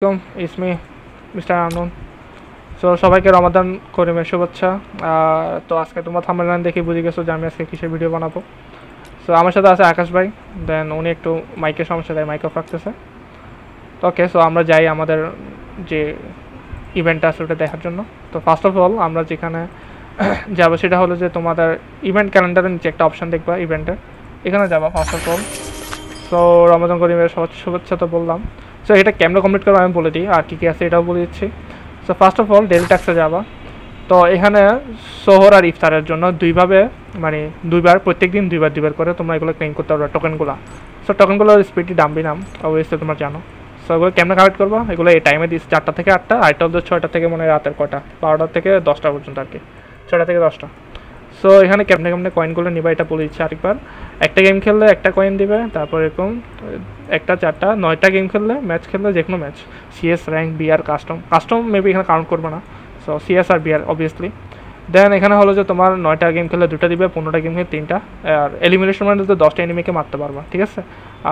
It's me, Mr. Anon. So, সবাইকে রমাদান করিমের শুভেচ্ছা। তো আজকে তোমরা থাম্বনেল দেখে বুঝে গেছো যে আমি আজকে কিসের ভিডিও বানাবো। সো আমার সাথে আছে আকাশ ভাই, দেন উনি একটু মাইকের সমস্যা, তাই মাইক অফ রাখতেছে। তো ওকে, সো আমরা যাই আমাদের যে ইভেন্টটা আছে ওটা দেখার জন্য। তো ফার্স্ট অফ অল আমরা যেখানে যাবো সেটা হলো যে তোমাদের ইভেন্ট ক্যালেন্ডারের নিচে একটা অপশান দেখবা ইভেন্টের, এখানে যাবা first of all. So Ramadan করিমের শুভেচ্ছা তো বললাম। সো এটা ক্যামেরা কমপ্লিট করবো আমি বলে দিই, আর কী কী আছে এটাও বলে দিচ্ছি। So first of all daily ট্যাক্সে যাবা। তো এখানে শহর আর ইফতারের জন্য দুইভাবে, মানে দুইবার, প্রত্যেক দিন দুইবার দুইবার করে তোমরা এগুলো ক্লেম করতে পারবে টোকেনগুলো। সো টোকেনগুলোর স্পিডটি ডাম্বি নাম অবশ্যই তোমরা জানো। সো এগুলো ক্যামেরা কালেক্ট করবা, এগুলো এই টাইমে দিস 4টা থেকে 8টা, আর এটা হচ্ছে 6টা থেকে মনে হয় রাতের কটা, 12টা থেকে 10টা পর্যন্ত আর কি, 6টা থেকে 10টা। সো এখানে ক্যামনে ক্যামনে কয়েনগুলো নিবা, এটা বলে দিচ্ছি আরেকবার। একটা গেম খেললে একটা কয়েন দিবে, তারপর এরকম একটা 4টা 9টা গেম খেললে, ম্যাচ খেললে, যে কোনো match, CS, rank, BR, custom maybe এখানে কাউন্ট করবে না। সো সিএস আর বিআর অবভিয়াসলি। দেন এখানে হলো যে তোমার 9টা গেম খেললে 2টা দিবে, 15টা গেম খেলে 3টা, আর এলিমিনেশন মানে তো 10টা এনিমিকে মারতে পারবা, ঠিক আছে।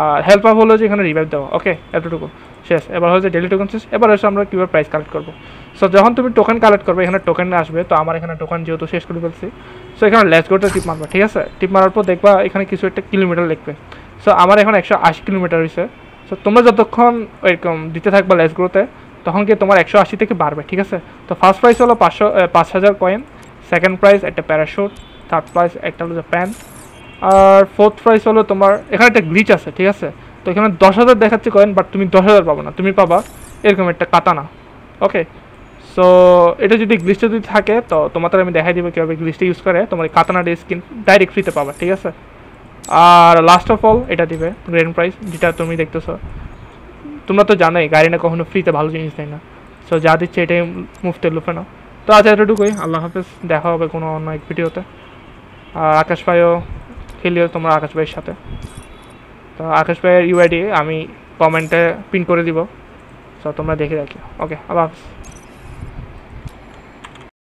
আর হেল্প আপ হলো যে এখানে রিভাইভ দেওয়া, ওকে এতটুকু শেষ। এবার হচ্ছে ডেলি টোকেন শেষ, এবার হচ্ছে আমরা কীভাবে প্রাইস কালেক্ট করবো। সো যখন তুমি টোকেন কালেক্ট করবে এখানে টোকেন আসবে, তো আমার এখানে টোকেন যেহেতু শেষ করে ফেলছি, সো এখানে লেটস গোতে টিপ মারবা, ঠিক আছে। টিপ মারার পর দেখবা এখানে কিছু একটা কিলোমিটার লিখবে। সো আমার এখন 180 কিলোমিটার হয়েছে। সো তোমরা যতক্ষণ এরকম দিতে থাকবা লেটস গোতে, তখন কি তোমার 180 থেকে বাড়বে, ঠিক আছে। তো ফার্স্ট প্রাইস হলো 5,000 কয়েন, সেকেন্ড প্রাইস একটা প্যারাশুট, থার্ড প্রাইস একটা হলো প্যান্ট, আর ফোর্থ প্রাইস হলো তোমার এখানে একটা গ্লিচ আছে, ঠিক আছে। তো এখানে 10,000 দেখাচ্ছে কয়েন, বাট তুমি 10,000 পাবো না, তুমি পাবা এরকম একটা কাতানা, ওকে। সো এটা যদি গ্লিচটা যদি থাকে তো তোমাদের আমি দেখাই দেবো কীভাবে গ্লিচটা ইউজ করে তোমার কাতানাটা স্কিন ডাইরেক্ট ফ্রিতে পাবা, ঠিক আছে। আর লাস্ট অফ অল এটা দিবে গ্র্যান্ড প্রাইস, যেটা তুমি দেখতেছো। তোমরা তো জানোই গাড়ি না কখনো ফ্রিতে ভালো জিনিস দেয় না, সো যা দিচ্ছে এটাই মুফতে লুফে না। তো আজ এতটুকুই, আল্লাহ হাফেজ, দেখা হবে কোনো অন্য এক ভিডিওতে। আর আকাশ ভাইও খেলিও তোমরা আকাশ ভাইয়ের সাথে। তো আকাশ ভাইয়ের ইউআইডি আমি কমেন্টে পিন করে দিব, সো তোমরা দেখে রাখি, ওকে আল্লাহ হাফেজ।